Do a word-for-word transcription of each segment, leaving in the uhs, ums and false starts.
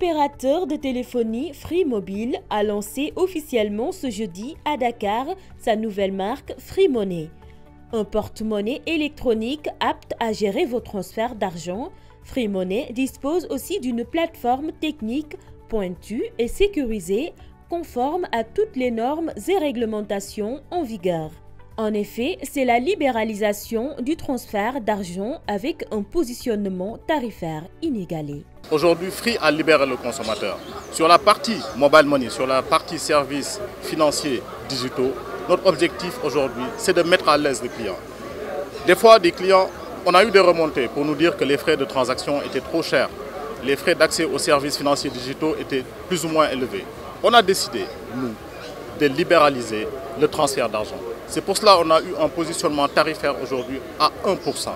L'opérateur de téléphonie FreeMobile a lancé officiellement ce jeudi à Dakar sa nouvelle marque Free Money. Un porte-monnaie électronique apte à gérer vos transferts d'argent, Free Money dispose aussi d'une plateforme technique pointue et sécurisée conforme à toutes les normes et réglementations en vigueur. En effet, c'est la libéralisation du transfert d'argent avec un positionnement tarifaire inégalé. Aujourd'hui, Free a libéré le consommateur. Sur la partie mobile money, sur la partie services financiers digitaux, notre objectif aujourd'hui, c'est de mettre à l'aise les clients. Des fois, des clients, on a eu des remontées pour nous dire que les frais de transaction étaient trop chers. Les frais d'accès aux services financiers digitaux étaient plus ou moins élevés. On a décidé, nous, de libéraliser le transfert d'argent. C'est pour cela qu'on a eu un positionnement tarifaire aujourd'hui à un pour cent.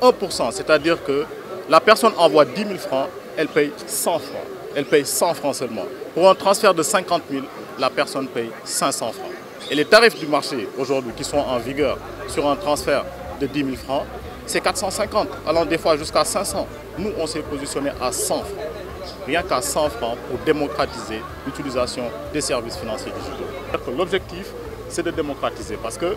un pour cent, c'est-à-dire que la personne envoie dix mille francs, elle paye cent francs. Elle paye cent francs seulement. Pour un transfert de cinquante mille, la personne paye cinq cents francs. Et les tarifs du marché aujourd'hui qui sont en vigueur sur un transfert de dix mille francs, c'est quatre cent cinquante, allant des fois jusqu'à cinq cents. Nous, on s'est positionné à cent francs. Rien qu'à cent francs pour démocratiser l'utilisation des services financiers digitaux. L'objectif, c'est de démocratiser parce que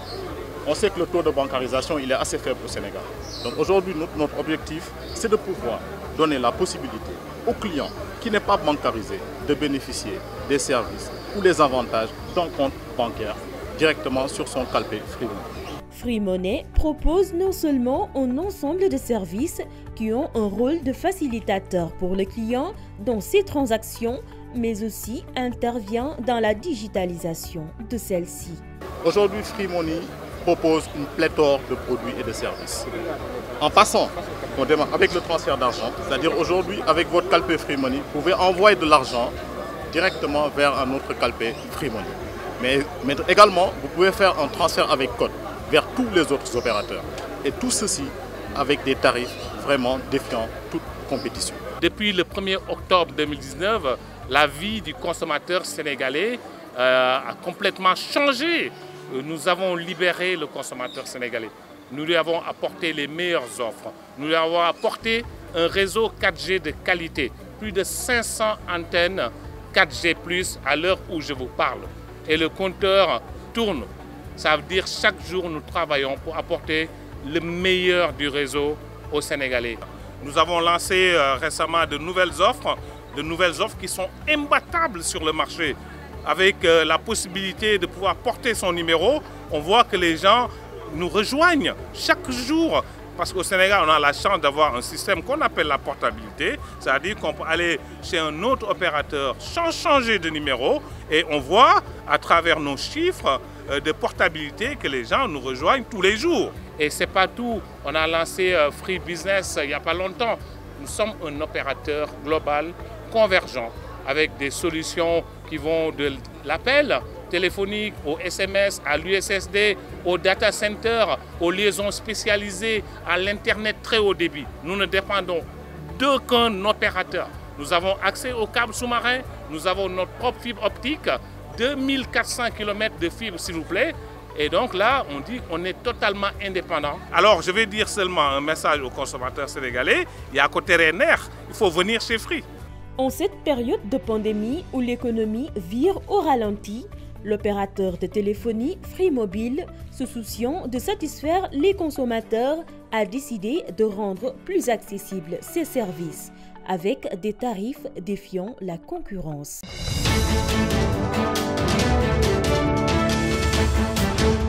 on sait que le taux de bancarisation il est assez faible au Sénégal. Donc aujourd'hui, notre objectif, c'est de pouvoir donner la possibilité aux clients qui n'est pas bancarisé de bénéficier des services ou des avantages d'un compte bancaire directement sur son Kalpé Free Money. Free Money propose non seulement un ensemble de services qui ont un rôle de facilitateur pour le client dans ses transactions, mais aussi intervient dans la digitalisation de celle-ci. Aujourd'hui, Free Money propose une pléthore de produits et de services. En passant, on démarre avec le transfert d'argent, c'est-à-dire aujourd'hui, avec votre Kalpé Free Money, vous pouvez envoyer de l'argent directement vers un autre Kalpé Free Money. Mais, mais également, vous pouvez faire un transfert avec code vers tous les autres opérateurs. Et tout ceci avec des tarifs vraiment défiant toute compétition. Depuis le premier octobre deux mille dix-neuf, la vie du consommateur sénégalais euh, a complètement changé. Nous avons libéré le consommateur sénégalais. Nous lui avons apporté les meilleures offres. Nous lui avons apporté un réseau quatre G de qualité. Plus de cinq cents antennes quatre G plus, à l'heure où je vous parle. Et le compteur tourne. Ça veut dire que chaque jour, nous travaillons pour apporter le meilleur du réseau aux Sénégalais. Nous avons lancé euh, récemment de nouvelles offres, de nouvelles offres qui sont imbattables sur le marché. Avec euh, la possibilité de pouvoir porter son numéro, on voit que les gens nous rejoignent chaque jour. Parce qu'au Sénégal, on a la chance d'avoir un système qu'on appelle la portabilité. C'est-à-dire qu'on peut aller chez un autre opérateur sans changer de numéro. Et on voit à travers nos chiffres euh, de portabilité que les gens nous rejoignent tous les jours. Et c'est pas tout. On a lancé euh, Free Business euh, il n'y a pas longtemps. Nous sommes un opérateur global convergent avec des solutions qui vont de l'appel téléphonique au S M S, à l'U S S D, au data center, aux liaisons spécialisées, à l'Internet très haut débit. Nous ne dépendons d'aucun opérateur. Nous avons accès aux câbles sous-marins, nous avons notre propre fibre optique, deux mille quatre cents kilomètres de fibre s'il vous plaît. Et donc là, on dit qu'on est totalement indépendant. Alors, je vais dire seulement un message aux consommateurs sénégalais. Il y a à côté R N R, il faut venir chez Free. En cette période de pandémie où l'économie vire au ralenti, l'opérateur de téléphonie FreeMobile, se souciant de satisfaire les consommateurs, a décidé de rendre plus accessibles ses services avec des tarifs défiant la concurrence. We'll be right back.